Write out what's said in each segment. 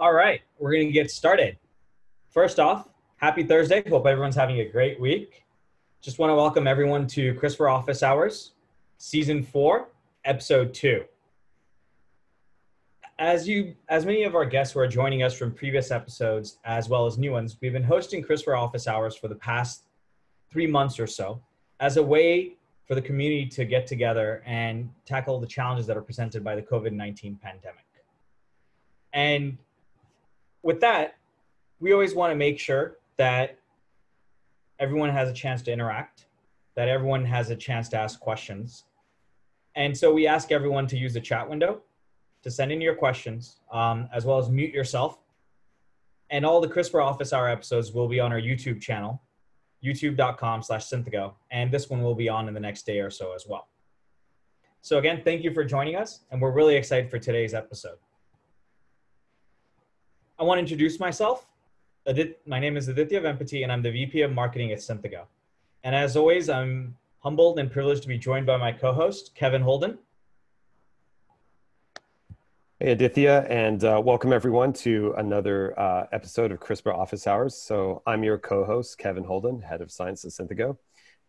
All right, we're going to get started. First off, happy Thursday. Hope everyone's having a great week. Just want to welcome everyone to CRISPR Office Hours, Season 4, Episode 2. As many of our guests who are joining us from previous episodes, as well as new ones, we've been hosting CRISPR Office Hours for the past 3 months or so as a way for the community to get together and tackle the challenges that are presented by the COVID-19 pandemic. And with that, we always want to make sure that everyone has a chance to interact, that everyone has a chance to ask questions. And so we ask everyone to use the chat window to send in your questions, as well as mute yourself. And all the CRISPR Office Hour episodes will be on our YouTube channel, youtube.com/Synthego. And this one will be on in the next day or so as well. So again, thank you for joining us. And we're really excited for today's episode. I want to introduce myself. My name is Aditya Vempati, and I'm the VP of Marketing at Synthego. And as always, I'm humbled and privileged to be joined by my co-host, Kevin Holden. Hey, Aditya, and welcome everyone to another episode of CRISPR Office Hours. So I'm your co-host, Kevin Holden, Head of Science at Synthego.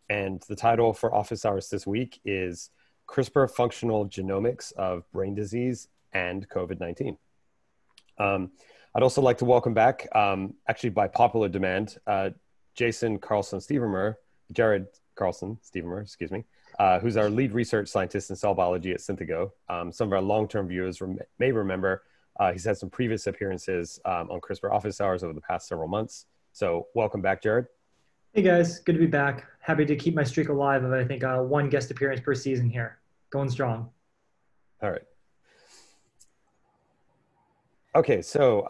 And the title for Office Hours this week is CRISPR Functional Genomics of Brain Disease and COVID-19. I'd also like to welcome back, actually by popular demand, Jared Carlson Stevermer, excuse me, who's our lead research scientist in cell biology at Synthego. Some of our long-term viewers may remember he's had some previous appearances on CRISPR Office Hours over the past several months. So welcome back, Jared. Hey guys, good to be back. Happy to keep my streak alive of, I think, one guest appearance per season here. Going strong. All right. Okay, so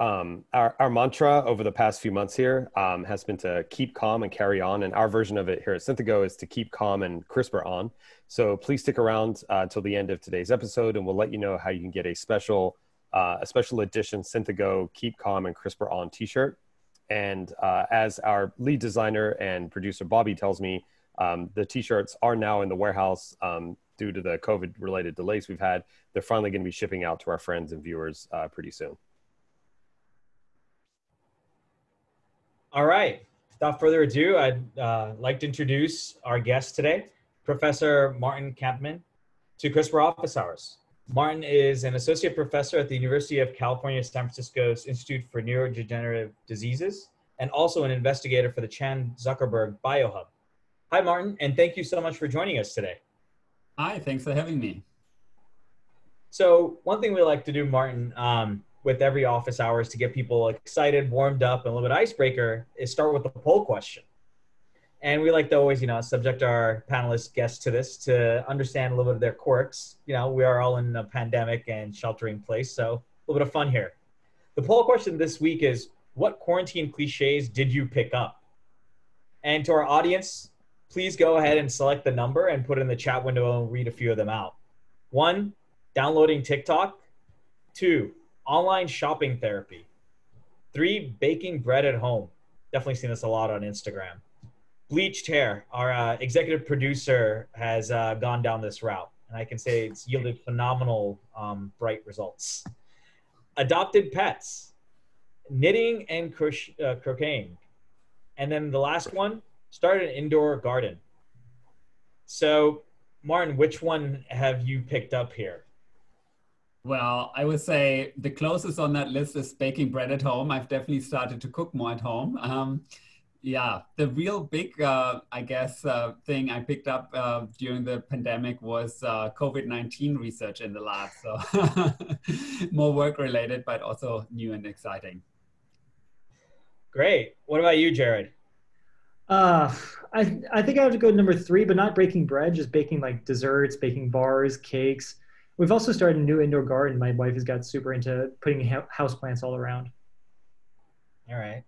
our mantra over the past few months here has been to keep calm and carry on. And our version of it here at Synthego is to keep calm and CRISPR on. So please stick around till the end of today's episode, and we'll let you know how you can get a special edition Synthego Keep Calm and CRISPR On t-shirt. And as our lead designer and producer Bobby tells me, the t-shirts are now in the warehouse due to the COVID-related delays we've had. They're finally going to be shipping out to our friends and viewers pretty soon. All right, without further ado, I'd like to introduce our guest today, Professor Martin Kampmann, to CRISPR Office Hours. Martin is an associate professor at the University of California, San Francisco's Institute for Neurodegenerative Diseases, and also an investigator for the Chan Zuckerberg BioHub. Hi, Martin, and thank you so much for joining us today. Hi, thanks for having me. So one thing we like to do, Martin, with every office hours to get people excited, warmed up, and a little bit icebreaker is start with a poll question. And we like to always, subject our panelists guests to this to understand a little bit of their quirks. We are all in a pandemic and sheltering place, so a little bit of fun here. The poll question this week is, what quarantine cliches did you pick up? And to our audience, please go ahead and select the number and put it in the chat window and read a few of them out. 1, downloading TikTok. 2, online shopping therapy. 3, baking bread at home. Definitely seen this a lot on Instagram. Bleached hair. Our executive producer has gone down this route, and I can say it's yielded phenomenal bright results. Adopted pets. Knitting and crocheting. And then the last one, start an indoor garden. So, Martin, which one have you picked up here? Well, I would say the closest on that list is baking bread at home. I've definitely started to cook more at home. Yeah, the real big, thing I picked up during the pandemic was COVID-19 research in the lab. So more work related, but also new and exciting. Great. What about you, Jared? I think I have to go to number 3, but not breaking bread, just baking like desserts, baking bars, cakes. We've also started a new indoor garden. My wife has got super into putting houseplants all around. All right.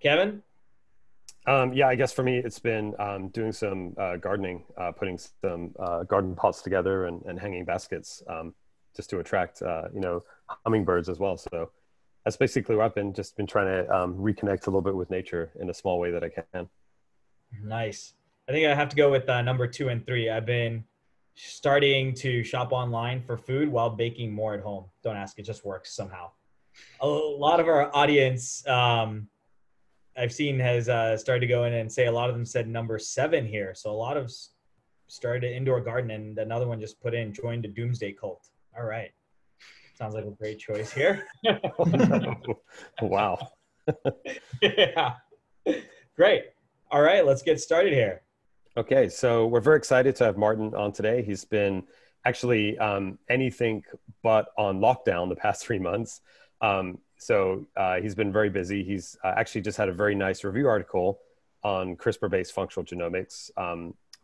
Kevin? Yeah, I guess for me, it's been doing some gardening, putting some garden pots together and hanging baskets just to attract, hummingbirds as well. So that's basically where I've been, just been trying to reconnect a little bit with nature in a small way that I can. Nice. I think I have to go with number 2 and 3. I've been starting to shop online for food while baking more at home. Don't ask, it just works somehow. a lot of our audience, I've seen, has started to go in and say, a lot of them said number 7 here. So a lot of started an indoor garden, and another one just put in, joined a doomsday cult. All right. Sounds like a great choice here. Wow. Yeah. Great. All right, let's get started here. Okay, so we're very excited to have Martin on today. He's been actually anything but on lockdown the past 3 months. So he's been very busy. He's actually just had a very nice review article on CRISPR-based functional genomics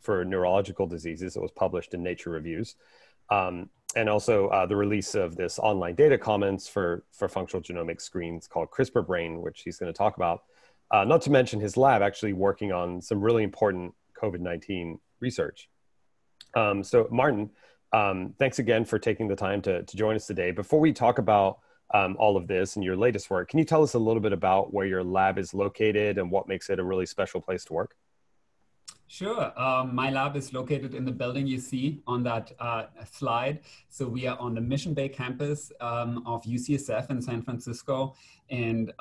for neurological diseases that was published in Nature Reviews. And also the release of this online data commons for functional genomic screens called CRISPRbrain, which he's going to talk about. Not to mention his lab actually working on some really important COVID-19 research. So Martin, thanks again for taking the time to join us today. Before we talk about all of this and your latest work, can you tell us a little bit about where your lab is located and what makes it a really special place to work? Sure. My lab is located in the building you see on that slide. So we are on the Mission Bay campus of UCSF in San Francisco. And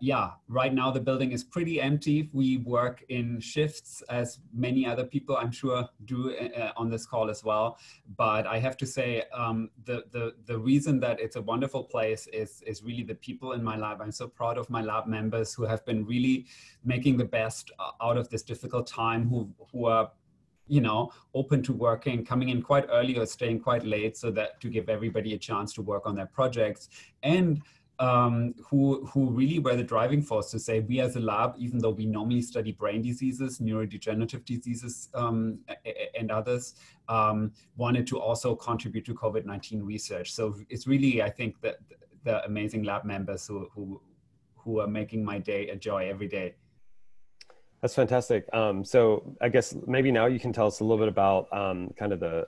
yeah, right now the building is pretty empty. We work in shifts, as many other people I'm sure do on this call as well. But I have to say the reason that it's a wonderful place is really the people in my lab. I'm so proud of my lab members who have been really making the best out of this difficult time, who are, you know, open to working, coming in quite early or staying quite late so that to give everybody a chance to work on their projects. And who really were the driving force to say, we as a lab, even though we normally study brain diseases, neurodegenerative diseases, and others, wanted to also contribute to COVID-19 research. So it's really, I think, that the amazing lab members who are making my day a joy every day. That's fantastic. So I guess maybe now you can tell us a little bit about kind of the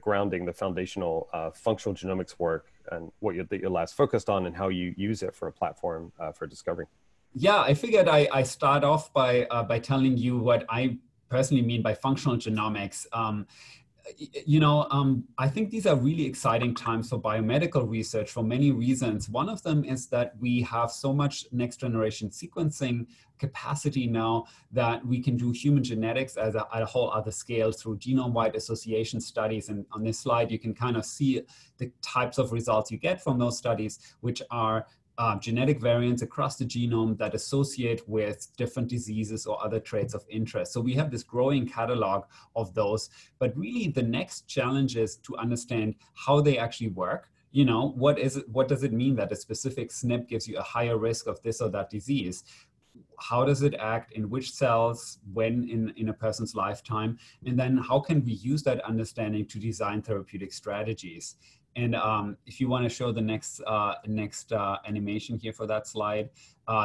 grounding, the foundational functional genomics work, and what your lab's focused on and how you use it for a platform for discovery. Yeah, I figured I start off by telling you what I personally mean by functional genomics. I think these are really exciting times for biomedical research for many reasons. One of them is that we have so much next generation sequencing capacity now that we can do human genetics at a whole other scale through genome-wide association studies. And on this slide, you can kind of see the types of results you get from those studies, which are genetic variants across the genome that associate with different diseases or other traits of interest. So we have this growing catalog of those, but really the next challenge is to understand how they actually work. You know, what does it mean that a specific SNP gives you a higher risk of this or that disease? How does it act, in which cells, when in a person's lifetime? And then how can we use that understanding to design therapeutic strategies? And if you want to show the next animation here for that slide,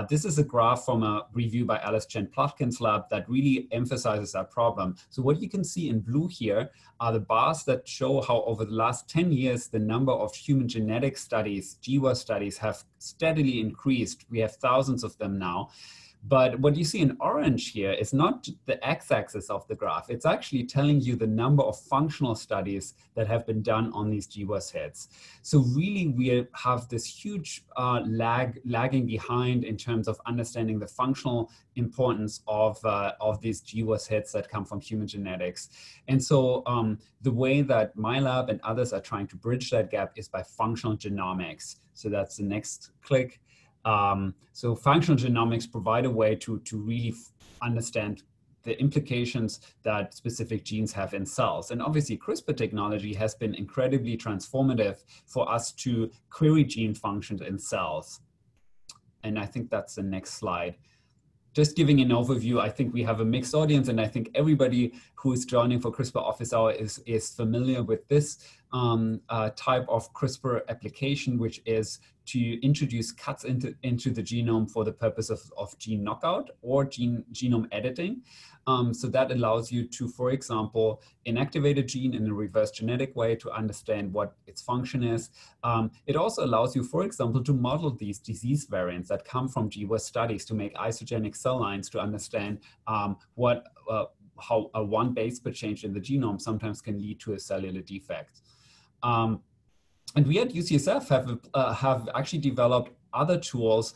this is a graph from a review by Alice Chen Plotkin's lab that really emphasizes that problem. So what you can see in blue here are the bars that show how over the last 10 years, the number of human genetic studies, GWAS studies, have steadily increased. We have thousands of them now. But what you see in orange here is not the x-axis of the graph. It's actually telling you the number of functional studies that have been done on these GWAS heads. So really, we have this huge lagging behind in terms of understanding the functional importance of these GWAS heads that come from human genetics. And so the way that my lab and others are trying to bridge that gap is by functional genomics. So that's the next click. So functional genomics provide a way to really understand the implications that specific genes have in cells. And obviously CRISPR technology has been incredibly transformative for us to query gene functions in cells. And I think that's the next slide. Just giving an overview, I think we have a mixed audience, and I think everybody who is joining for CRISPR Office Hour is familiar with this type of CRISPR application, which is to introduce cuts into the genome for the purpose of gene knockout or genome editing. So that allows you to, for example, inactivate a gene in a reverse genetic way to understand what its function is. It also allows you, for example, to model these disease variants that come from GWAS studies to make isogenic cell lines to understand how one base per change in the genome sometimes can lead to a cellular defect. And we at UCSF have actually developed other tools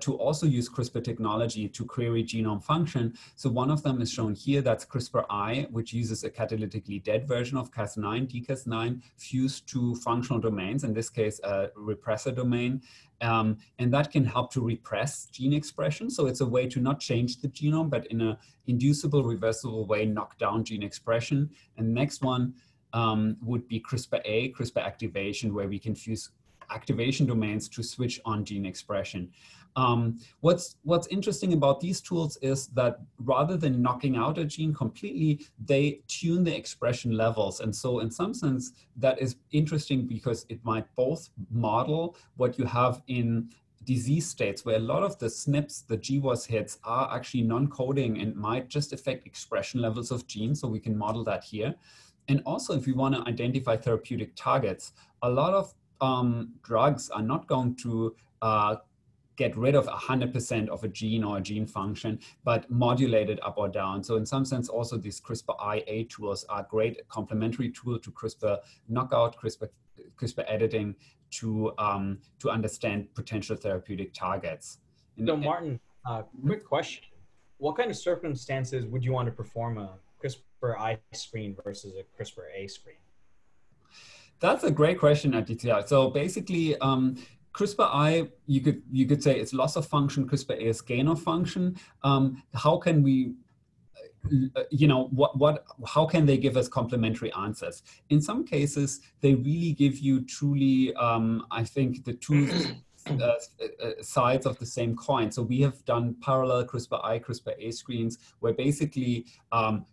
to also use CRISPR technology to query genome function. So one of them is shown here, that's CRISPRi, which uses a catalytically dead version of Cas9, dCas9, fused to functional domains, in this case, a repressor domain. And that can help to repress gene expression. So it's a way to not change the genome, but in an inducible, reversible way, knock down gene expression. And next one would be CRISPRa, CRISPR activation, where we can fuse activation domains to switch on gene expression. What's interesting about these tools is that rather than knocking out a gene completely, they tune the expression levels. And so in some sense, that is interesting because it might both model what you have in disease states where a lot of the SNPs, the GWAS hits, are actually non-coding and might just affect expression levels of genes. So we can model that here. And also if we want to identify therapeutic targets, a lot of drugs are not going to get rid of 100% of a gene or a gene function, but modulate it up or down. So in some sense, also these CRISPRia tools are great, a complementary tool to CRISPR knockout, CRISPR editing to understand potential therapeutic targets. So Martin, quick question. What kind of circumstances would you want to perform a CRISPRi screen versus a CRISPRa screen? That's a great question, Aditya. So basically, CRISPRi, you could say it's loss of function, CRISPRa is gain of function. How can we, how can they give us complementary answers? In some cases, they really give you truly, I think, the two sides of the same coin. So we have done parallel CRISPRi, CRISPRa screens where basically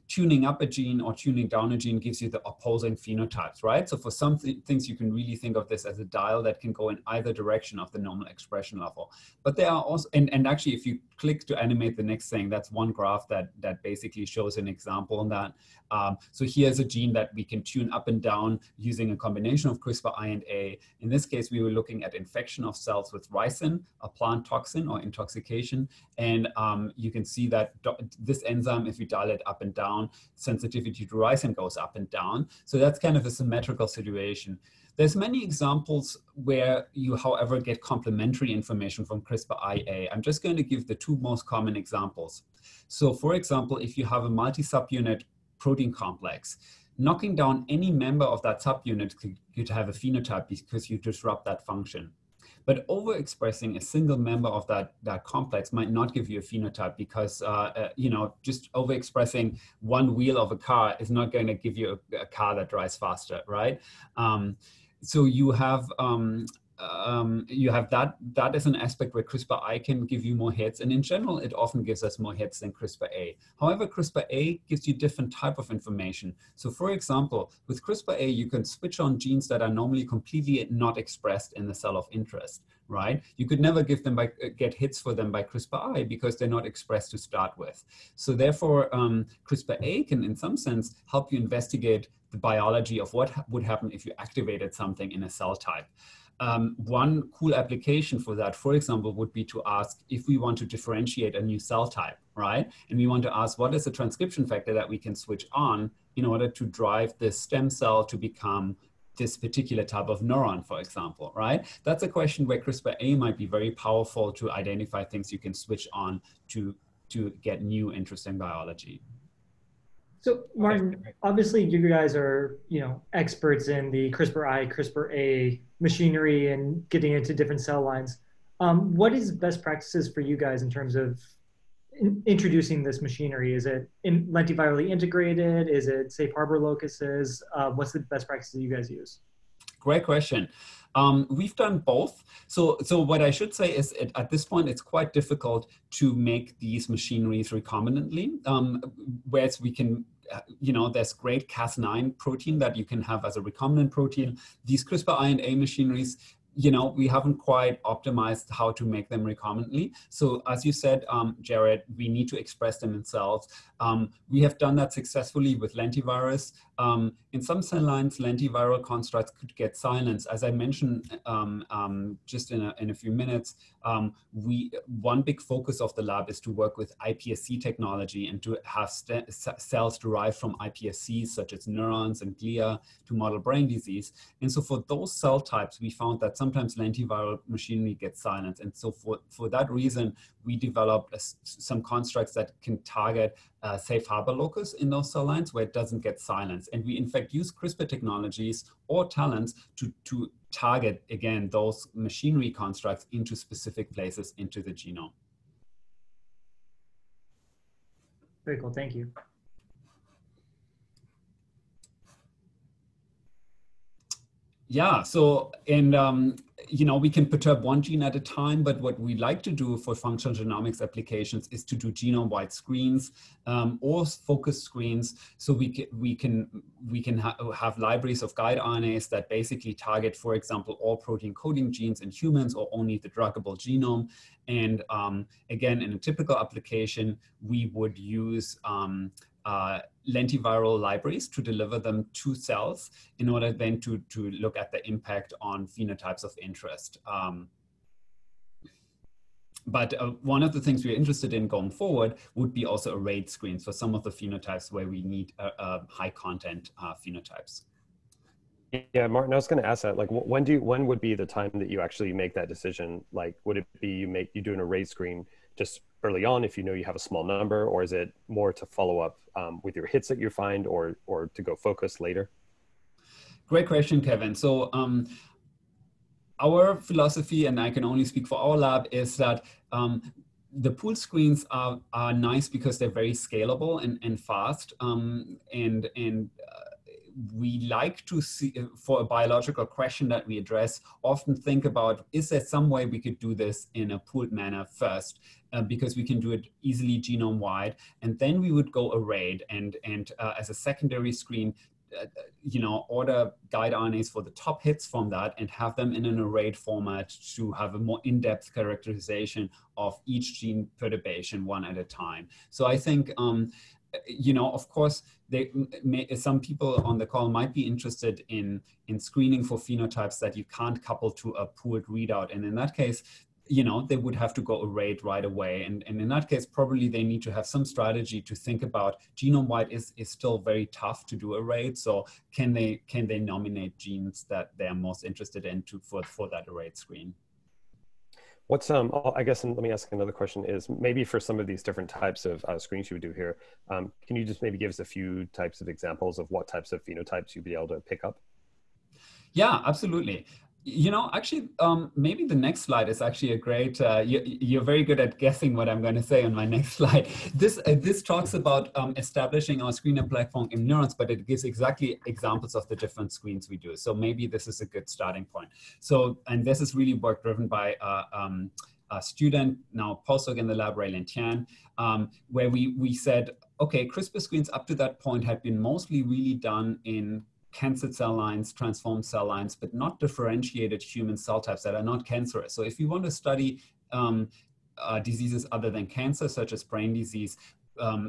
tuning up a gene or tuning down a gene gives you the opposing phenotypes, right? So for some things you can really think of this as a dial that can go in either direction of the normal expression level. But there are also, and actually if you click to animate the next thing, that's one graph that basically shows an example on that. So here's a gene that we can tune up and down using a combination of CRISPRi and A. In this case, we were looking at infection of cells with ricin, a plant toxin or intoxication. And you can see that this enzyme, if you dial it up and down, sensitivity to ricin goes up and down. So that's kind of a symmetrical situation. There's many examples where you, however, get complementary information from CRISPRi/a. I'm just going to give the two most common examples. So for example, if you have a multi-subunit protein complex, knocking down any member of that subunit could have a phenotype because you disrupt that function. But overexpressing a single member of that complex might not give you a phenotype because, just overexpressing one wheel of a car is not going to give you a car that drives faster, right? So you have that is an aspect where CRISPRi can give you more hits, and in general it often gives us more hits than CRISPRa. However, CRISPRa gives you different type of information. So for example, with CRISPRa you can switch on genes that are normally completely not expressed in the cell of interest, right? You could never give them get hits for them by CRISPRi because they're not expressed to start with. So therefore CRISPRa can in some sense help you investigate the biology of what would happen if you activated something in a cell type. One cool application for that, for example, would be to ask if we want to differentiate a new cell type, right? And we want to ask what is the transcription factor that we can switch on in order to drive this stem cell to become this particular type of neuron, for example, right? That's a question where CRISPRa might be very powerful to identify things you can switch on to get new interesting biology. So Martin, obviously you guys are, experts in the CRISPRi, CRISPRa machinery and getting into different cell lines. What is best practices for you guys in terms of introducing this machinery? Is it lentivirally integrated? Is it safe harbor locuses? What's the best practices you guys use? Great question. We've done both. So what I should say is at this point, it's quite difficult to make these machineries recombinantly, whereas we can, there's great Cas9 protein that you can have as a recombinant protein. These CRISPR-I and A machineries you know, we haven't quite optimized how to make them recombinantly. So as you said, Jared, we need to express them in cells. We have done that successfully with lentivirus. In some cell lines, lentiviral constructs could get silenced. As I mentioned just in a few minutes, one big focus of the lab is to work with iPSC technology and to have cells derived from iPSCs, such as neurons and glia, to model brain disease. And so for those cell types, we found that sometimes lentiviral machinery gets silenced. And so for that reason, we developed some constructs that can target safe harbor locus in those cell lines where it doesn't get silenced. And we in fact use CRISPR technologies or talents to target, again, those machinery constructs into specific places into the genome. Very cool, thank you. Yeah, so, and you know, we can perturb one gene at a time, but what we like to do for functional genomics applications is to do genome-wide screens or focus screens. So we can have libraries of guide RNAs that basically target, for example, all protein coding genes in humans or only the druggable genome. And again, in a typical application, we would use lentiviral libraries to deliver them to cells in order then to look at the impact on phenotypes of interest. But one of the things we're interested in going forward would be also arrayed screens for some of the phenotypes where we need high content phenotypes. Yeah, Martin, I was going to ask that, like, when would be the time that you actually make that decision? Like, would it be you do an array screen just early on if you know you have a small number, or is it more to follow up with your hits that you find, or to go focus later? Great question, Kevin. So our philosophy, and I can only speak for our lab, is that the pooled screens are nice because they're very scalable and fast, we like to see, for a biological question that we address, often think about, is there some way we could do this in a pooled manner first, because we can do it easily genome-wide, and then we would go arrayed and as a secondary screen, you know, order guide RNAs for the top hits from that and have them in an arrayed format to have a more in-depth characterization of each gene perturbation one at a time. So I think, you know, of course, some people on the call might be interested in screening for phenotypes that you can't couple to a pooled readout. And in that case, you know, they would have to go arrayed right away. And in that case, probably they need to have some strategy to think about genome-wide is still very tough to do arrayed. So can they nominate genes that they're most interested in for that arrayed screen? What's, I guess, and let me ask another question is, maybe for some of these different types of screens you would do here, can you just maybe give us a few types of examples of what types of phenotypes you'd be able to pick up? Yeah, absolutely. You know, actually, maybe the next slide is actually a great, you're very good at guessing what I'm going to say on my next slide. This talks about establishing our screener platform in neurons, but it gives exactly examples of the different screens we do. So maybe this is a good starting point. So, and this is really work driven by a student, now postdoc in the lab, Ray Lin Tian, where we said, okay, CRISPR screens up to that point had been mostly really done in cancer cell lines, transformed cell lines, but not differentiated human cell types that are not cancerous. So if you want to study diseases other than cancer, such as brain disease,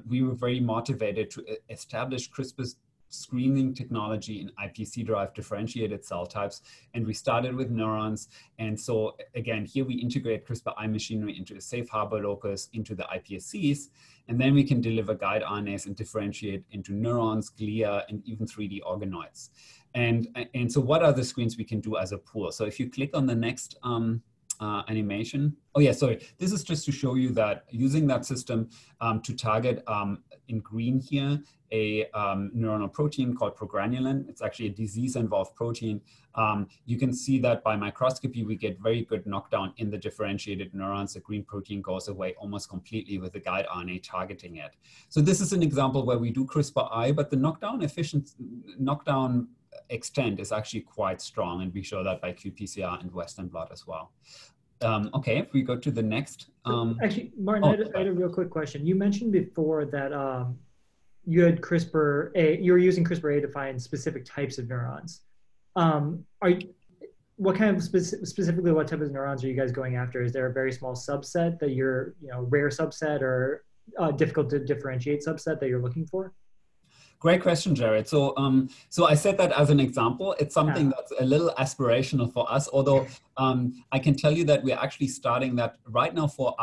we were very motivated to establish CRISPR screening technology in iPSC-derived differentiated cell types. And we started with neurons. And so again, here we integrate CRISPR-I machinery into the safe harbor locus, into the iPSCs, and then we can deliver guide RNAs and differentiate into neurons, glia, and even 3D organoids. And so what are the screens we can do as a pool? So if you click on the next animation. Oh yeah, sorry. This is just to show you that using that system to target in green here, a neuronal protein called progranulin. It's actually a disease-involved protein. You can see that by microscopy, we get very good knockdown in the differentiated neurons. The green protein goes away almost completely with the guide RNA targeting it. So this is an example where we do CRISPR-I, but the knockdown extent is actually quite strong, and we show that by qPCR and Western blot as well. Okay, if we go to the next. Actually, Martin, I had a real quick question. You mentioned before that you had CRISPR-A, you were using CRISPR-A to find specific types of neurons. what kind of specifically what type of neurons are you guys going after? Is there a very small subset that you're, rare subset or difficult to differentiate subset that you're looking for? Great question, Jared. So, so I said that as an example. It's something that's a little aspirational for us, although I can tell you that we're actually starting that right now for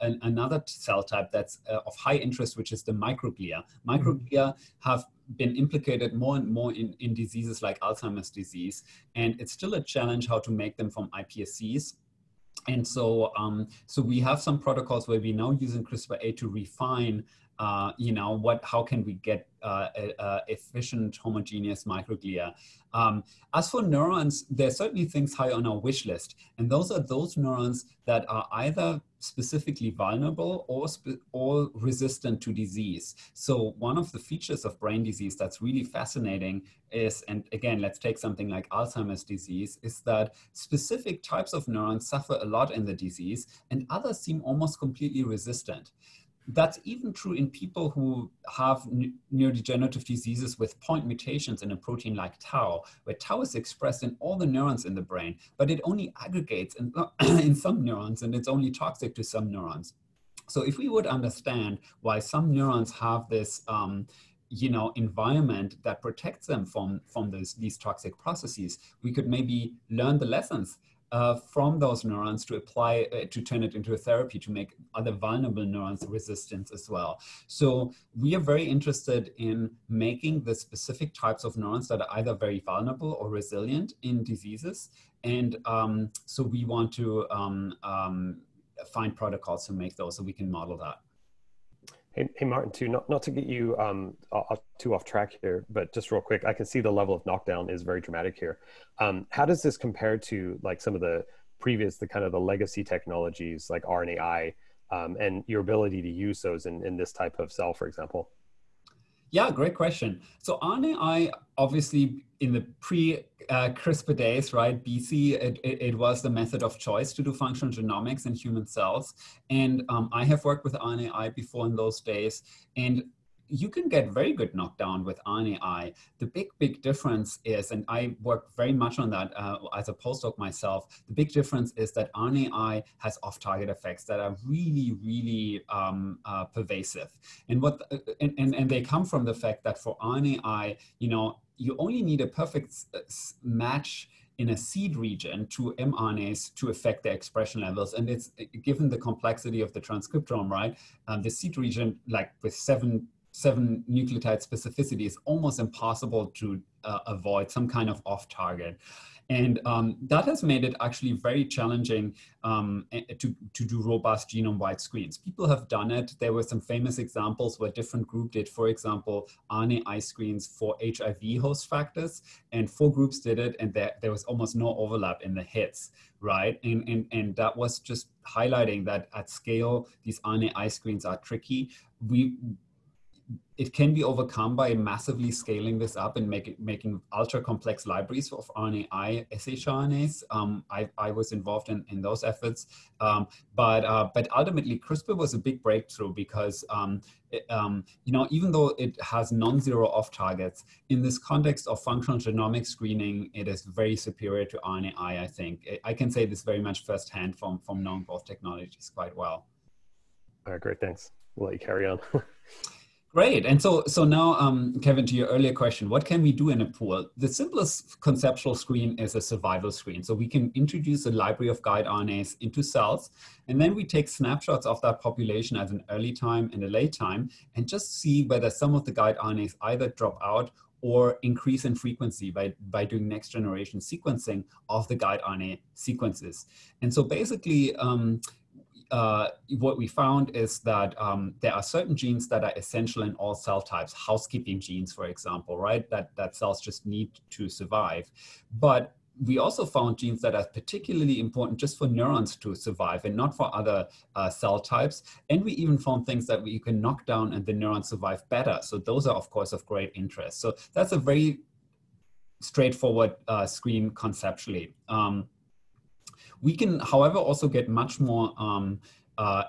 another cell type that's of high interest, which is the microglia. Microglia have been implicated more and more in diseases like Alzheimer's disease, and it's still a challenge how to make them from iPSCs. And so, so we have some protocols where we're now using CRISPR-A to refine how can we get efficient homogeneous microglia. As for neurons, there are certainly things high on our wish list, and those are those neurons that are either specifically vulnerable or resistant to disease. So one of the features of brain disease that's really fascinating is, and again, let's take something like Alzheimer's disease, is that specific types of neurons suffer a lot in the disease and others seem almost completely resistant. That's even true in people who have neurodegenerative diseases with point mutations in a protein like tau, where tau is expressed in all the neurons in the brain, but it only aggregates in some neurons, and it's only toxic to some neurons. So if we would understand why some neurons have this environment that protects them from these toxic processes, we could maybe learn the lessons from those neurons to apply, to turn it into a therapy to make other vulnerable neurons resistant as well. So we are very interested in making the specific types of neurons that are either very vulnerable or resilient in diseases. And so we want to find protocols to make those so we can model that. Hey Martin, too, not to get you too off track here, but just real quick, I can see the level of knockdown is very dramatic here. How does this compare to like some of the previous, the legacy technologies like RNAi and your ability to use those in this type of cell, for example? Yeah, great question. So RNAi, obviously, in the pre-CRISPR days, right, BC, it was the method of choice to do functional genomics in human cells. And I have worked with RNAi before in those days. And you can get very good knockdown with RNAi. The big difference is, and I work very much on that as a postdoc myself, the big difference is that RNAi has off-target effects that are really pervasive. And they come from the fact that for RNAi, you only need a perfect match in a seed region to mRNAs to affect their expression levels. And it's given the complexity of the transcriptome, right? The seed region, like with seven nucleotide specificity, is almost impossible to avoid some kind of off target. And that has made it actually very challenging to do robust genome-wide screens. People have done it. There were some famous examples where different groups did, for example, RNAi screens for HIV host factors, and four groups did it, and there was almost no overlap in the hits, right? And that was just highlighting that at scale, these RNAi screens are tricky. It can be overcome by massively scaling this up and making ultra complex libraries of RNAi shRNAs. I was involved in those efforts, but ultimately CRISPR was a big breakthrough because even though it has non-zero off targets, in this context of functional genomic screening, it is very superior to RNAi. I think I can say this very much firsthand from knowing both technologies quite well. All right, great, thanks. We'll let you carry on. Great. And so now, Kevin, to your earlier question, what can we do in a pool? The simplest conceptual screen is a survival screen. So we can introduce a library of guide RNAs into cells, and then we take snapshots of that population at an early time and a late time, and just see whether some of the guide RNAs either drop out or increase in frequency by doing next generation sequencing of the guide RNA sequences. And so basically, what we found is that there are certain genes that are essential in all cell types, housekeeping genes, for example, right? That cells just need to survive. But we also found genes that are particularly important just for neurons to survive and not for other cell types. And we even found things that you can knock down and the neurons survive better. So those are, of course, of great interest. So that's a very straightforward screen conceptually. We can, however, also get much more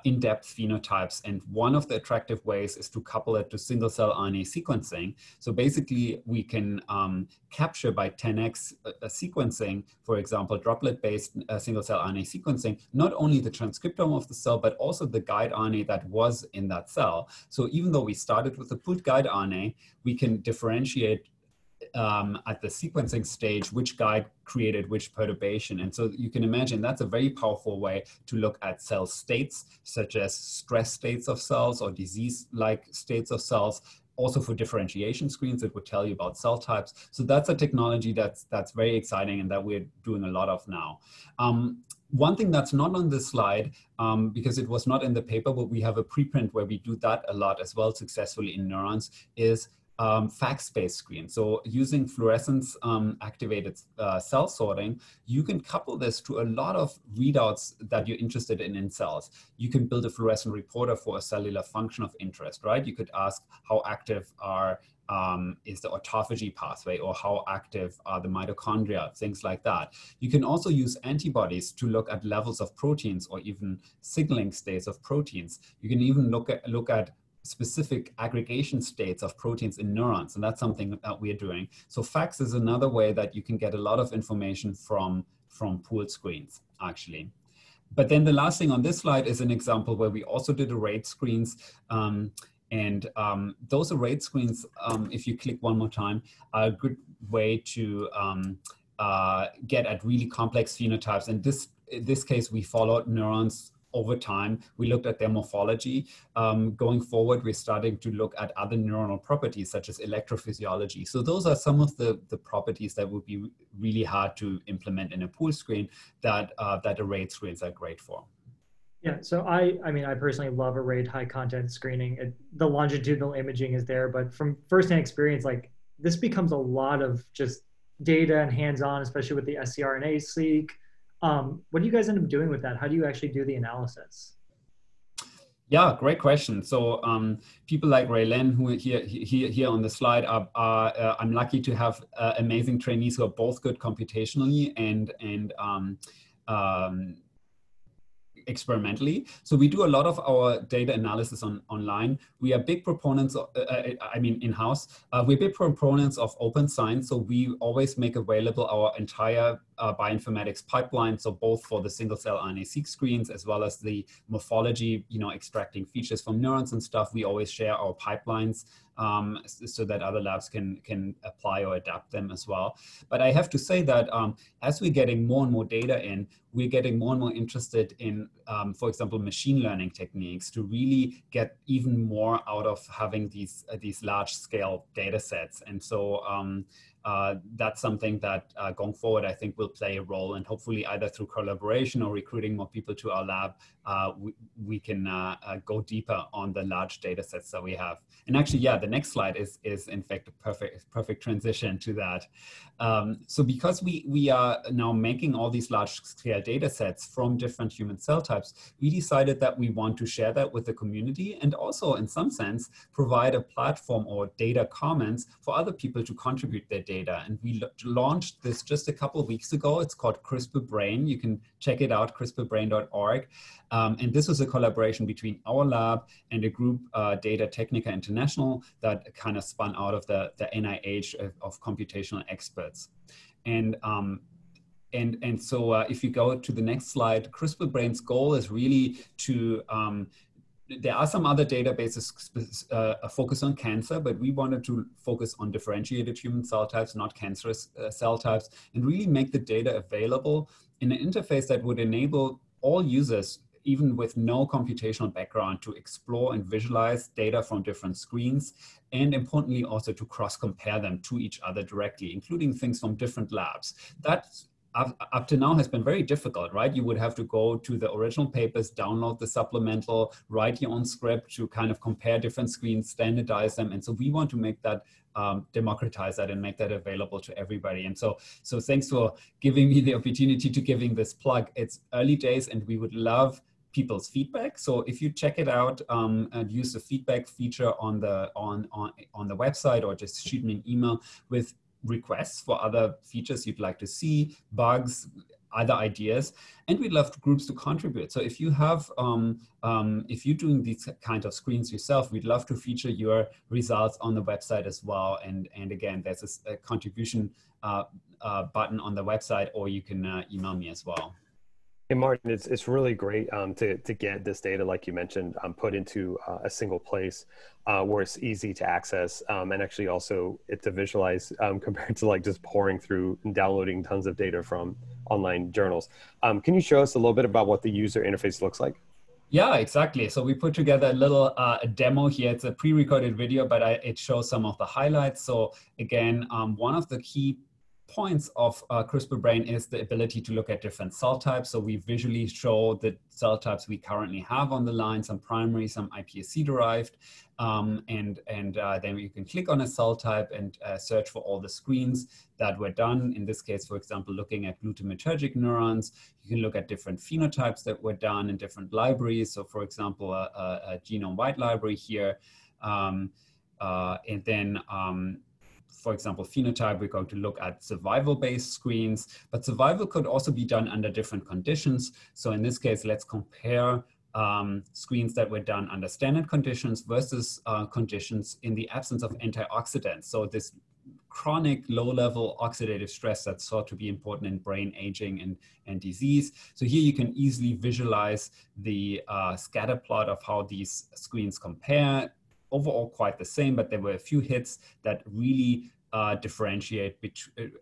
in-depth phenotypes. And one of the attractive ways is to couple it to single cell RNA sequencing. So basically we can capture by 10x sequencing, for example, droplet-based single cell RNA sequencing, not only the transcriptome of the cell, but also the guide RNA that was in that cell. So even though we started with the pooled guide RNA, we can differentiate at the sequencing stage which guide created which perturbation. And so you can imagine that's a very powerful way to look at cell states, such as stress states of cells or disease-like states of cells. Also for differentiation screens, it would tell you about cell types. So that's a technology that's very exciting and that we're doing a lot of now. One thing that's not on this slide, because it was not in the paper, but we have a preprint where we do that a lot as well successfully in neurons, is FACS-based screen. So using fluorescence activated cell sorting, you can couple this to a lot of readouts that you're interested in cells. You can build a fluorescent reporter for a cellular function of interest, right? You could ask how active is the autophagy pathway, or how active are the mitochondria, things like that. You can also use antibodies to look at levels of proteins or even signaling states of proteins. You can even look at specific aggregation states of proteins in neurons, and that's something that we're doing. So FACS is another way that you can get a lot of information from pooled screens, actually. But then the last thing on this slide is an example where we also did arrayed screens. Those arrayed screens, if you click one more time, are a good way to get at really complex phenotypes. And in this case, we followed neurons over time. We looked at their morphology. Going forward, we're starting to look at other neuronal properties such as electrophysiology. So those are some of the properties that would be really hard to implement in a pool screen that, that arrayed screens are great for. Yeah, so I personally love arrayed high content screening. The longitudinal imaging is there, but from firsthand experience, like this becomes a lot of just data and hands-on, especially with the scRNA-seq. What do you guys end up doing with that? How do you actually do the analysis? Yeah, great question. So people like Ray Lin, who are here on the slide, I'm lucky to have amazing trainees who are both good computationally and experimentally. So we do a lot of our data analysis online. We are big proponents of, in-house. We're big proponents of open science. So we always make available our entire bioinformatics pipeline. So both for the single cell RNA-seq screens, as well as the morphology, you know, extracting features from neurons and stuff. We always share our pipelines so that other labs can apply or adapt them as well. But I have to say that as we're getting more and more data in, we're getting more and more interested in, for example, machine learning techniques to really get even more out of having these large scale data sets. And so that's something that going forward, I think will play a role, and hopefully either through collaboration or recruiting more people to our lab, we can go deeper on the large data sets that we have. And actually, yeah, the next slide is in fact a perfect transition to that. So because we are now making all these large scale data sets from different human cell types, we decided that we want to share that with the community, and also in some sense, provide a platform or data commons for other people to contribute their data. And we launched this just a couple of weeks ago. It's called CRISPRbrain. You can check it out, crisprbrain.org. And this was a collaboration between our lab and a group, Data Technica International, that kind of spun out of the NIH of computational experts. And so if you go to the next slide, CRISPRbrain's goal is really to there are some other databases focused on cancer, but we wanted to focus on differentiated human cell types, not cancerous cell types, and really make the data available in an interface that would enable all users, even with no computational background, to explore and visualize data from different screens, and importantly also to cross-compare them to each other directly, including things from different labs. That's up to now has been very difficult, right? You would have to go to the original papers, download the supplemental, write your own script to kind of compare different screens, standardize them. And so we want to make that, democratize that and make that available to everybody. And so thanks for giving me the opportunity to giving this plug. It's early days and we would love people's feedback. So if you check it out and use the feedback feature on the website, or just shoot me an email with requests for other features you'd like to see, bugs, other ideas, and we'd love groups to contribute. So if you have, if you're doing these kind of screens yourself, we'd love to feature your results on the website as well. And again, there's a contribution button on the website, or you can email me as well. And Martin, it's really great to get this data, like you mentioned, put into a single place where it's easy to access and actually also to visualize compared to like just pouring through and downloading tons of data from online journals. Can you show us a little bit about what the user interface looks like? Yeah, exactly. So we put together a little demo here. It's a pre-recorded video, but it shows some of the highlights. So again, one of the key points of CRISPR Brain is the ability to look at different cell types. So we visually show the cell types we currently have on the line, some primary, some iPSC derived, and then you can click on a cell type and search for all the screens that were done. In this case, for example, looking at glutamatergic neurons, you can look at different phenotypes that were done in different libraries. So for example, a genome-wide library here, and then for example, phenotype, we're going to look at survival-based screens, but survival could also be done under different conditions. So in this case, let's compare screens that were done under standard conditions versus conditions in the absence of antioxidants. So this chronic low-level oxidative stress that's thought to be important in brain aging and disease. So here you can easily visualize the scatter plot of how these screens compare. Overall quite the same, but there were a few hits that really differentiate between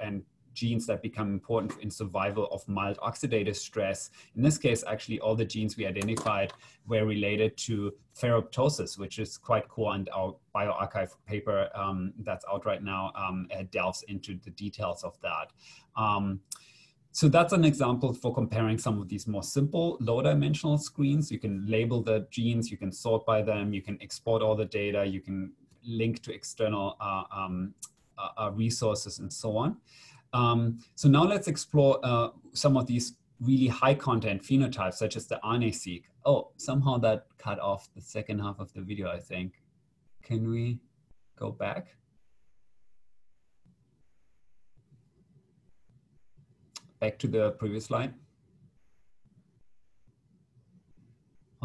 and genes that become important in survival of mild oxidative stress. In this case, actually, all the genes we identified were related to ferroptosis, which is quite cool, and our bioarchive paper that's out right now delves into the details of that. So that's an example for comparing some of these more simple low-dimensional screens. You can label the genes, you can sort by them, you can export all the data, you can link to external resources and so on. So now let's explore some of these really high-content phenotypes, such as the RNA-seq. Oh, somehow that cut off the second half of the video, I think. Can we go back? Back to the previous slide.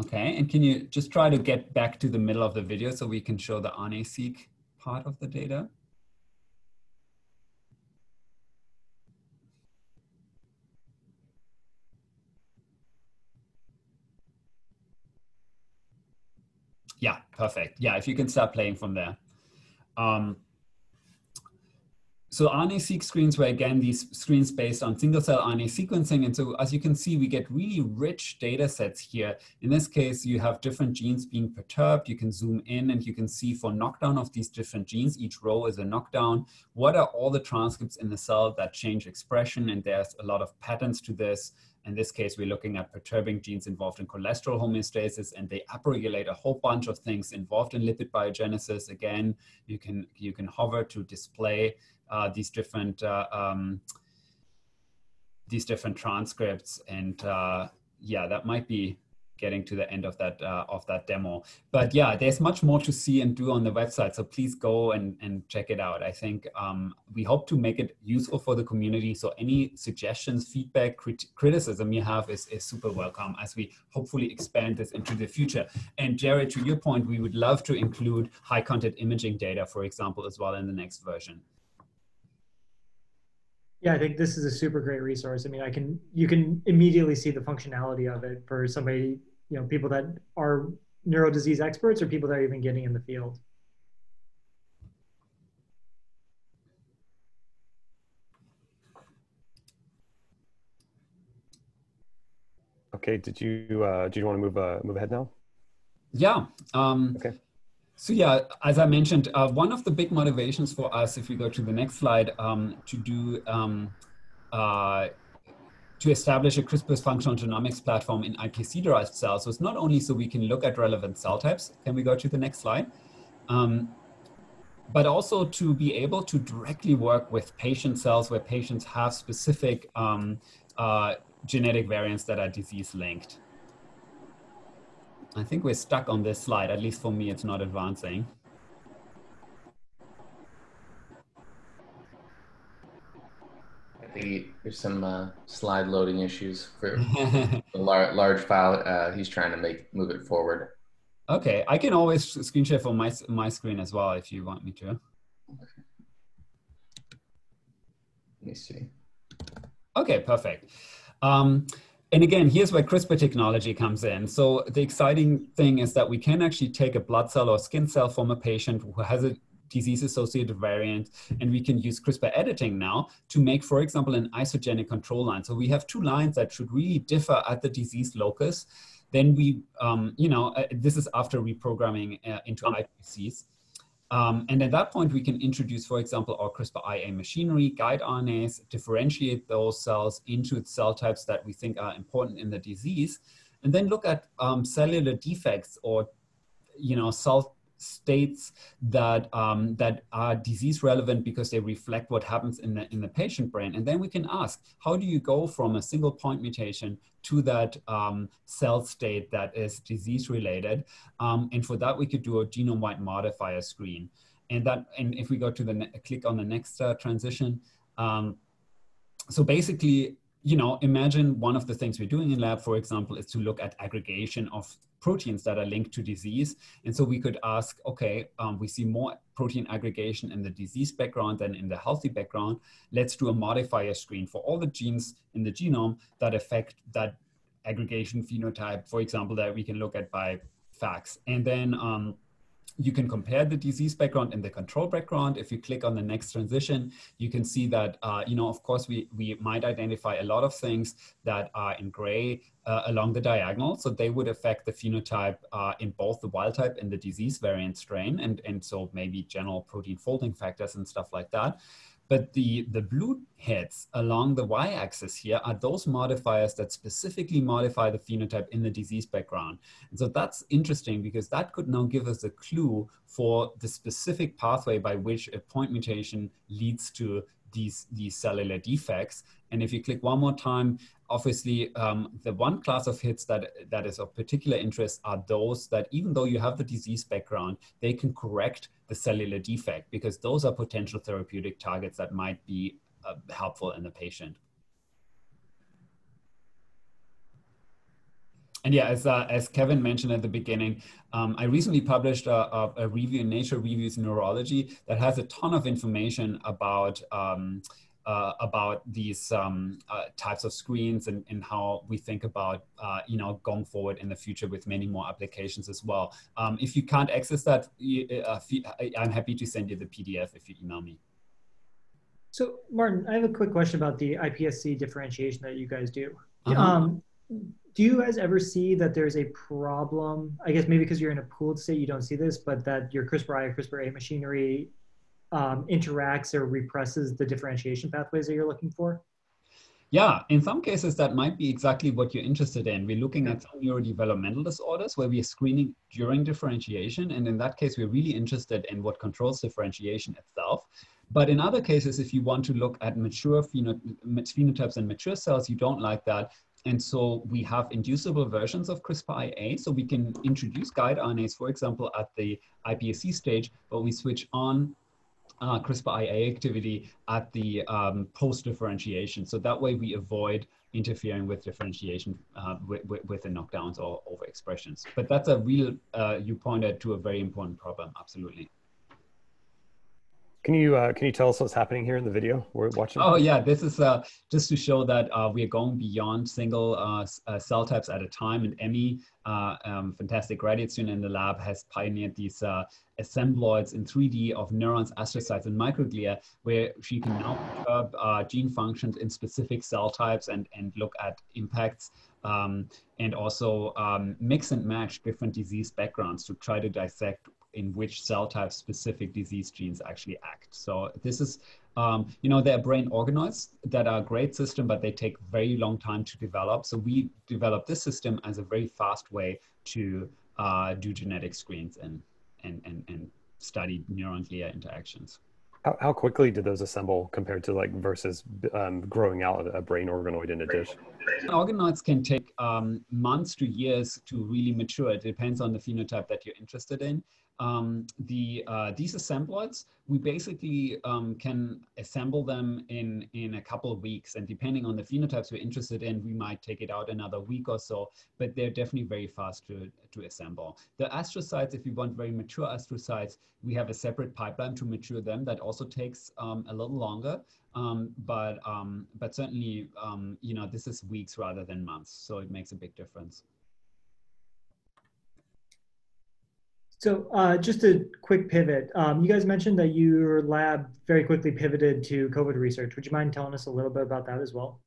Okay, and can you just try to get back to the middle of the video so we can show the RNA-seq part of the data? Yeah, perfect. Yeah, if you can start playing from there. So RNA-seq screens were again these screens based on single-cell RNA sequencing, and so as you can see, we get really rich data sets here. In this case, you have different genes being perturbed. You can zoom in and you can see for knockdown of these different genes, each row is a knockdown. What are all the transcripts in the cell that change expression? And there's a lot of patterns to this. In this case, we're looking at perturbing genes involved in cholesterol homeostasis, and they upregulate a whole bunch of things involved in lipid biogenesis. Again, you can hover to display these different transcripts, and yeah, that might be getting to the end of that demo. But yeah, there's much more to see and do on the website, so please go and check it out. I think we hope to make it useful for the community, so any suggestions, feedback, criticism you have is super welcome as we hopefully expand this into the future. And Jared, to your point, we would love to include high content imaging data, for example, as well in the next version. Yeah, I think this is a super great resource. I mean, you can immediately see the functionality of it for somebody, you know, people that are neurodisease experts or people that are even getting in the field. Okay, did you want to move ahead now? Yeah. Okay. So yeah, as I mentioned, one of the big motivations for us, if we go to the next slide, to establish a CRISPR's functional genomics platform in iPSC-derived cells was not only so we can look at relevant cell types, can we go to the next slide? But also to be able to directly work with patient cells where patients have specific genetic variants that are disease-linked. I think we're stuck on this slide. At least for me, it's not advancing. There's some slide loading issues for the large file. He's trying to move it forward. Okay, I can always screen share for my screen as well if you want me to. Okay. Let me see. Okay, perfect. And again, here's where CRISPR technology comes in. So the exciting thing is that we can actually take a blood cell or skin cell from a patient who has a disease-associated variant, and we can use CRISPR editing now to make, for example, an isogenic control line. So we have two lines that should really differ at the disease locus. Then we, this is after reprogramming into iPSCs. And at that point, we can introduce, for example, our CRISPR-IA machinery, guide RNAs, differentiate those cells into cell types that we think are important in the disease, and then look at cellular defects or, cell states that that are disease relevant because they reflect what happens in the patient brain. And then we can ask, how do you go from a single point mutation to that cell state that is disease related? And for that, we could do a genome-wide modifier screen. And if we go to click on the next transition, so basically, imagine one of the things we're doing in lab, for example, is to look at aggregation of proteins that are linked to disease. And so we could ask, okay, we see more protein aggregation in the disease background than in the healthy background. Let's do a modifier screen for all the genes in the genome that affect that aggregation phenotype, for example, that we can look at by FACS. And then you can compare the disease background and the control background. If you click on the next transition, you can see that, of course, we might identify a lot of things that are in gray along the diagonal. So they would affect the phenotype in both the wild type and the disease variant strain. And so maybe general protein folding factors and stuff like that. But the blue heads along the y-axis here are those modifiers that specifically modify the phenotype in the disease background. And so that's interesting because that could now give us a clue for the specific pathway by which a point mutation leads to these cellular defects. And if you click one more time, obviously the one class of hits that is of particular interest are those that even though you have the disease background, they can correct the cellular defect because those are potential therapeutic targets that might be helpful in the patient. And yeah, as Kevin mentioned at the beginning, I recently published a review in Nature Reviews Neurology that has a ton of information about these types of screens and how we think about, going forward in the future with many more applications as well. If you can't access that, I'm happy to send you the PDF if you email me. So Martin, I have a quick question about the iPSC differentiation that you guys do. Uh-huh. Do you guys ever see that there's a problem? I guess maybe because you're in a pooled state, you don't see this, but that your CRISPR-I or CRISPR-A machinery interacts or represses the differentiation pathways that you're looking for? Yeah, in some cases, that might be exactly what you're interested in. We're looking at some neurodevelopmental disorders where we are screening during differentiation. And in that case, we're really interested in what controls differentiation itself. But in other cases, if you want to look at mature phenotypes and mature cells, you don't like that. And so we have inducible versions of CRISPR-IA, so we can introduce guide RNAs, for example, at the iPSC stage, but we switch on CRISPR-IA activity at the post-differentiation. So that way we avoid interfering with differentiation with the knockdowns or overexpressions. But that's a real, you pointed to a very important problem, absolutely. Can you tell us what's happening here in the video we're watching? Oh yeah, this is just to show that we are going beyond single cell types at a time. And Emmy, fantastic graduate student in the lab, has pioneered these assembloids in 3D of neurons, astrocytes, and microglia, where she can now perturb gene functions in specific cell types and look at impacts and also mix and match different disease backgrounds to try to dissect in which cell type specific disease genes actually act. So this is, they're brain organoids that are a great system, but they take very long time to develop. So we developed this system as a very fast way to do genetic screens and study neuron-glia interactions. How quickly did those assemble compared to versus growing out a brain organoid in a dish? Organoids can take months to years to really mature. It depends on the phenotype that you're interested in. these assemblers, we basically can assemble them in a couple of weeks. And depending on the phenotypes we're interested in, we might take it out another week or so, but they're definitely very fast to assemble. The astrocytes, if you want very mature astrocytes, we have a separate pipeline to mature them. That also takes a little longer, but certainly, you know, this is weeks rather than months. So it makes a big difference. So just a quick pivot. You guys mentioned that your lab very quickly pivoted to COVID research. Would you mind telling us a little bit about that as well?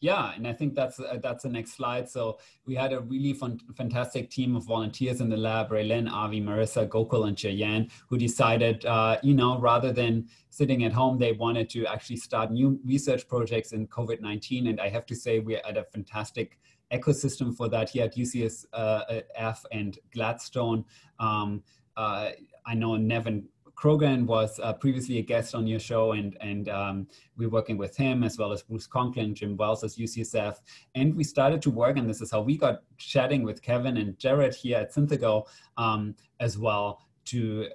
Yeah, and I think that's the next slide. So we had a really fantastic team of volunteers in the lab, Raylene, Avi, Marissa, Gokul, and Cheyenne, who decided, you know, rather than sitting at home, they wanted to actually start new research projects in COVID-19. And I have to say, we're at a fantastic ecosystem for that here at UCSF and Gladstone. I know Nevin Krogan was previously a guest on your show, and we're working with him, as well as Bruce Conklin, Jim Wells at UCSF. And we started to work, and this is how we got chatting with Kevin and Jared here at Synthego as well, to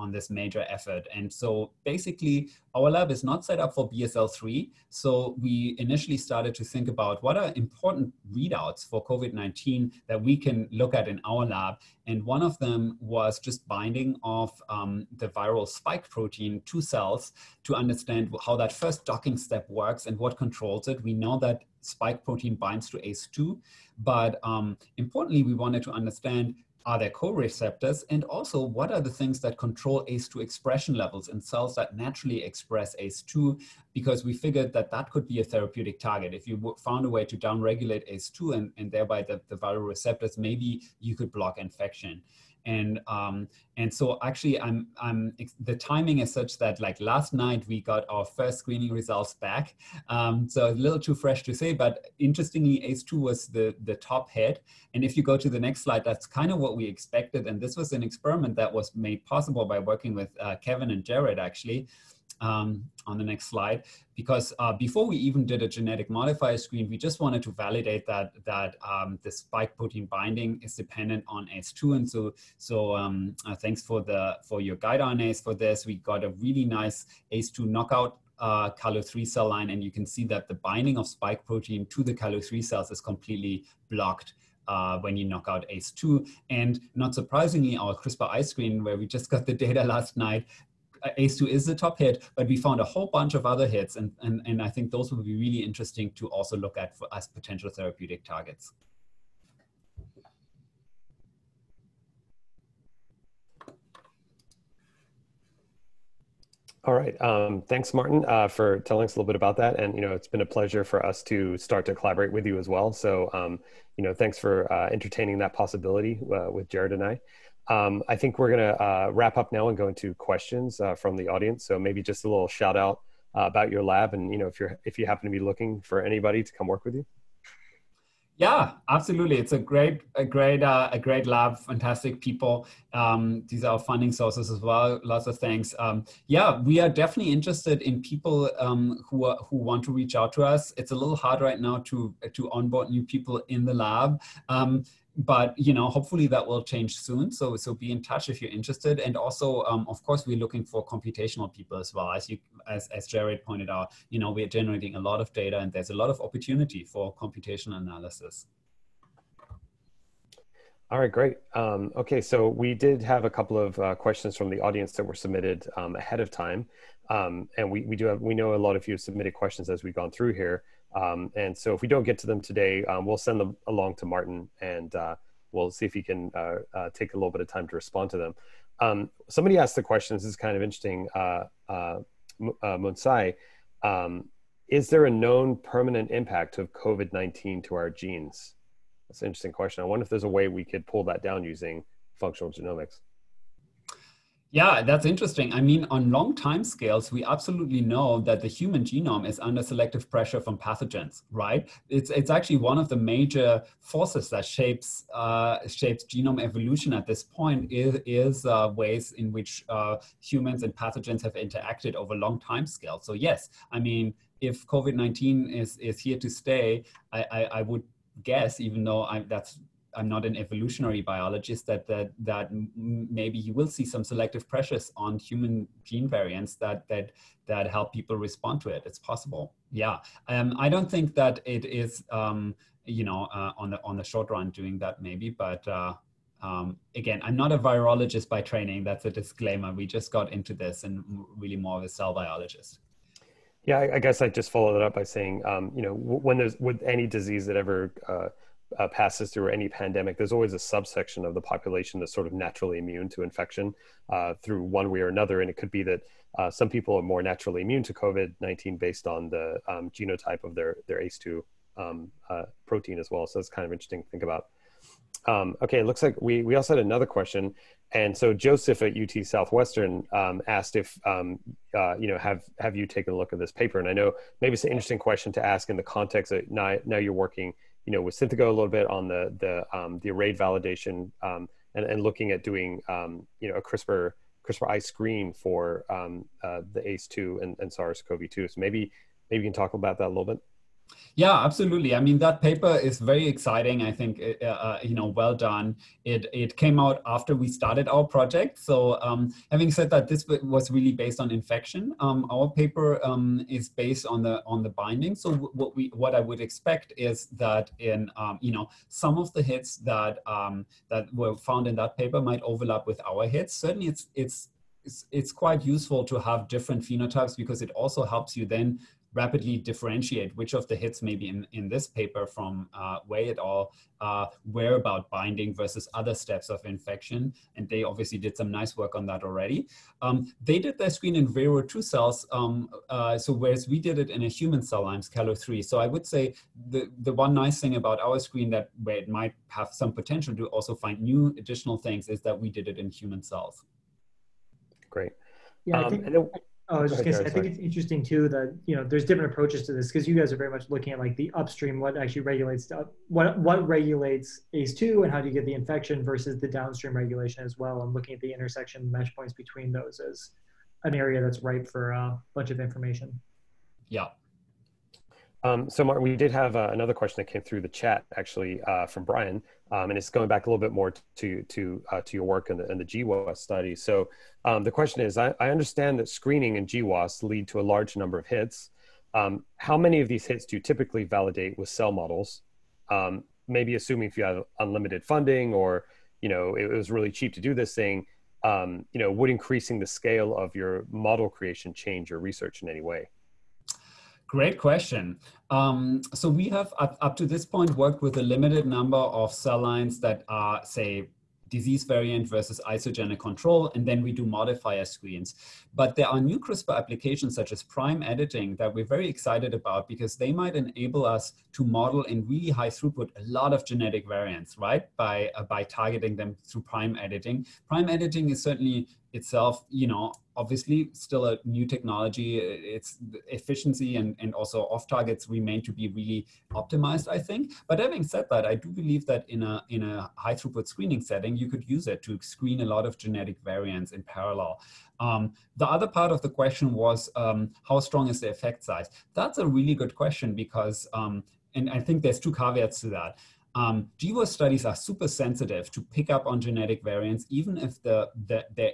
on this major effort. And so basically our lab is not set up for BSL-3. So we initially started to think about what are important readouts for COVID-19 that we can look at in our lab. And one of them was just binding of the viral spike protein to cells to understand how that first docking step works and what controls it. We know that spike protein binds to ACE2, but importantly, we wanted to understand, are there co-receptors? And also, what are the things that control ACE2 expression levels in cells that naturally express ACE2? Because we figured that that could be a therapeutic target. If you found a way to downregulate ACE2 and thereby the viral receptors, maybe you could block infection. And so actually, the timing is such that like last night we got our first screening results back. So a little too fresh to say, but interestingly, ACE2 was the top hit. And if you go to the next slide, that's kind of what we expected. And this was an experiment that was made possible by working with Kevin and Jared actually. On the next slide, because before we even did a genetic modifier screen, we just wanted to validate that the spike protein binding is dependent on ACE2, and so thanks for your guide RNAs for this. We got a really nice ACE2 knockout Calu3 cell line, and you can see that the binding of spike protein to the Calu3 cells is completely blocked when you knock out ACE2. And not surprisingly, our CRISPR-i screen, where we just got the data last night, ACE2 is the top hit, but we found a whole bunch of other hits, and I think those will be really interesting to also look at for us potential therapeutic targets. All right, thanks, Martin, for telling us a little bit about that. And, you know, it's been a pleasure for us to start to collaborate with you as well. So, you know, thanks for entertaining that possibility with Jared and I. I think we're going to wrap up now and go into questions from the audience. So maybe just a little shout out about your lab, and you know, if you happen to be looking for anybody to come work with you. Yeah, absolutely. It's a great lab. Fantastic people. These are funding sources as well. Lots of thanks. Yeah, we are definitely interested in people who want to reach out to us. It's a little hard right now to onboard new people in the lab. But you know, hopefully that will change soon. So be in touch if you're interested. And also, of course, we're looking for computational people as well. As Jared pointed out, you know, we're generating a lot of data, and there's a lot of opportunity for computational analysis. All right, great. Okay, so we did have a couple of questions from the audience that were submitted ahead of time, and we know a lot of you have submitted questions as we've gone through here. And so if we don't get to them today, we'll send them along to Martin, and we'll see if he can take a little bit of time to respond to them. Somebody asked the question, this is kind of interesting, Munsai, is there a known permanent impact of COVID-19 to our genes? That's an interesting question. I wonder if there's a way we could pull that down using functional genomics. Yeah, that's interesting. I mean, on long time scales, we absolutely know that the human genome is under selective pressure from pathogens, right? It's actually one of the major forces that shapes genome evolution at this point is ways in which humans and pathogens have interacted over long time scales. So yes, I mean, if COVID-19 is here to stay, I would guess, even though that's I'm not an evolutionary biologist, that maybe you will see some selective pressures on human gene variants that help people respond to it. It's possible. Yeah. I don't think that it is, on the short run doing that maybe, but again, I'm not a virologist by training. That's a disclaimer. We just got into this and really more of a cell biologist. Yeah, I guess I just follow that up by saying, when there's with any disease that ever passes through or any pandemic, there's always a subsection of the population that's sort of naturally immune to infection through one way or another. And it could be that some people are more naturally immune to COVID-19 based on the genotype of their ACE2 protein as well. So it's kind of interesting to think about. Okay, it looks like we also had another question. And so Joseph at UT Southwestern asked if, have you taken a look at this paper? And I know maybe it's an interesting question to ask in the context that now you're working, with Synthego a little bit on the arrayed validation and looking at doing, a CRISPRi screen for the ACE2 and SARS-CoV-2. So maybe you can talk about that a little bit. Yeah, absolutely. I mean, that paper is very exciting. I think, well done. It came out after we started our project. So having said that, this was really based on infection. Our paper is based on the binding. So what I would expect is that in, some of the hits that were found in that paper might overlap with our hits. Certainly it's quite useful to have different phenotypes because it also helps you then rapidly differentiate which of the hits maybe in this paper from Wei et al. Were about binding versus other steps of infection. And they obviously did some nice work on that already. They did their screen in VERO2 cells. So whereas we did it in a human cell lines, Calu3. So I would say the one nice thing about our screen that where it might have some potential to also find new additional things is that we did it in human cells. Great. Yeah, I think I was just going to say, I think it's interesting too that, there's different approaches to this because you guys are very much looking at like the upstream, what actually regulates, what regulates ACE2 and how do you get the infection versus the downstream regulation as well. And looking at the intersection mesh points between those is an area that's ripe for a bunch of information. Yeah. So Martin, we did have another question that came through the chat actually from Brian, and it's going back a little bit more to your work in the GWAS study. So the question is, I understand that screening and GWAS lead to a large number of hits. How many of these hits do you typically validate with cell models? Maybe assuming if you had unlimited funding or, it was really cheap to do this thing, would increasing the scale of your model creation change your research in any way? Great question. So we have up to this point worked with a limited number of cell lines that are, say, disease variant versus isogenic control, and then we do modifier screens. But there are new CRISPR applications such as prime editing that we're very excited about because they might enable us to model in really high throughput a lot of genetic variants, right? By targeting them through prime editing. Prime editing is certainly itself, obviously still a new technology. Its efficiency and also off targets remain to be really optimized, I think. But having said that, I do believe that in a high throughput screening setting, you could use it to screen a lot of genetic variants in parallel. The other part of the question was, how strong is the effect size? That's a really good question because, and I think there's two caveats to that. GWAS studies are super sensitive to pick up on genetic variants, even if their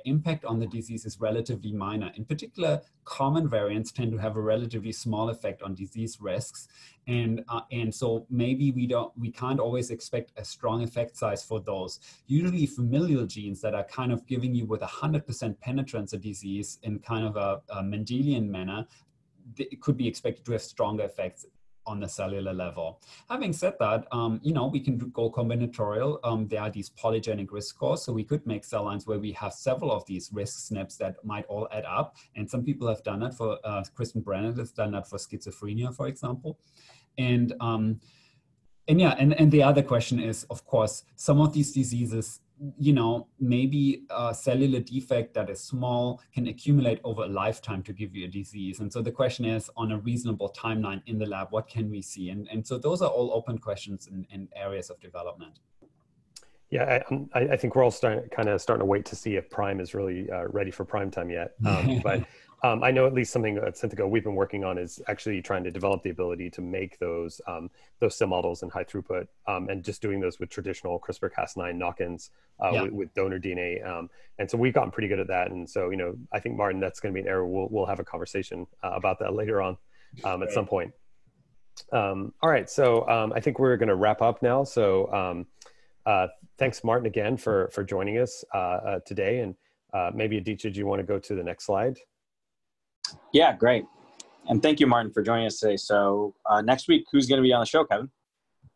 impact on the disease is relatively minor. In particular, common variants tend to have a relatively small effect on disease risks, and so maybe we can't always expect a strong effect size for those. Usually, familial genes that are kind of giving you with 100% penetrance a disease in kind of a Mendelian manner, it could be expected to have stronger effects on the cellular level. Having said that, we can go combinatorial. There are these polygenic risk scores, so we could make cell lines where we have several of these risk SNPs that might all add up. And some people have done that for, CRISPR has done that for schizophrenia, for example. And the other question is, of course, some of these diseases, maybe a cellular defect that is small can accumulate over a lifetime to give you a disease. And so the question is, on a reasonable timeline in the lab, what can we see? And so those are all open questions and areas of development. Yeah, I think we're all starting to wait to see if Prime is really ready for prime time yet. But I know at least something at Synthego we've been working on is actually trying to develop the ability to make those cell models in high throughput, and just doing those with traditional CRISPR-Cas9 knock-ins with donor DNA. And so we've gotten pretty good at that. And so, you know, I think, Martin, that's going to be an area we'll have a conversation about that later on at some point. All right. So I think we're going to wrap up now. So thanks, Martin, again for joining us today. And maybe, Aditya, do you want to go to the next slide? Yeah, great. And thank you, Martin, for joining us today. So next week, who's going to be on the show, Kevin?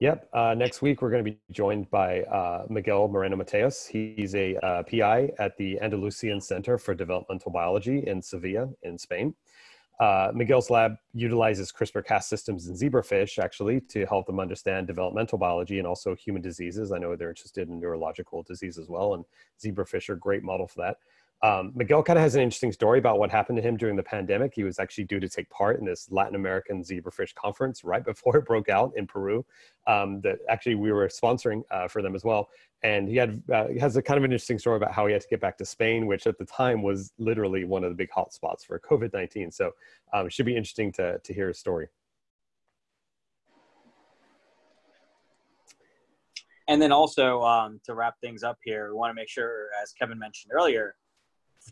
Yep. Next week, we're going to be joined by Miguel Moreno-Mateos. He's a PI at the Andalusian Center for Developmental Biology in Sevilla in Spain. Miguel's lab utilizes CRISPR-Cas systems in zebrafish, actually, to help them understand developmental biology and also human diseases. I know they're interested in neurological disease as well, and zebrafish are a great model for that. Miguel kind of has an interesting story about what happened to him during the pandemic. He was actually due to take part in this Latin American zebrafish conference right before it broke out in Peru, that actually we were sponsoring for them as well. And he had has a kind of an interesting story about how he had to get back to Spain, which at the time was literally one of the big hotspots for COVID-19. So it should be interesting to hear his story. And then also to wrap things up here, we want to make sure, as Kevin mentioned earlier,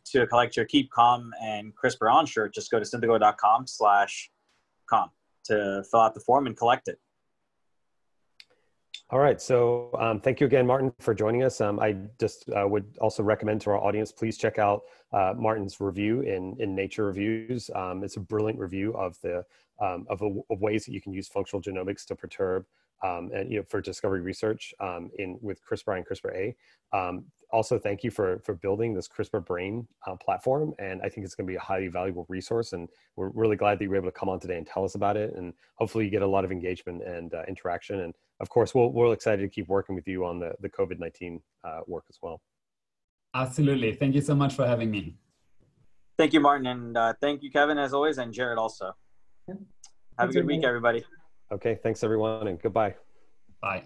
to collect your Keep Calm and CRISPR On shirt, just go to synthego.com/com to fill out the form and collect it. All right. So thank you again, Martin, for joining us. I just would also recommend to our audience, please check out Martin's review in Nature Reviews. It's a brilliant review of the of ways that you can use functional genomics to perturb and, you know, for discovery research with CRISPR and CRISPRa. Also, thank you for building this CRISPR Brain platform. And I think it's going to be a highly valuable resource. And we're really glad that you were able to come on today and tell us about it. And hopefully you get a lot of engagement and interaction. And of course, we're excited to keep working with you on the COVID-19 work as well. Absolutely. Thank you so much for having me. Thank you, Martin. And thank you, Kevin, as always, and Jared also. Yeah. Have a good week, everybody. Okay, thanks everyone, and goodbye. Bye.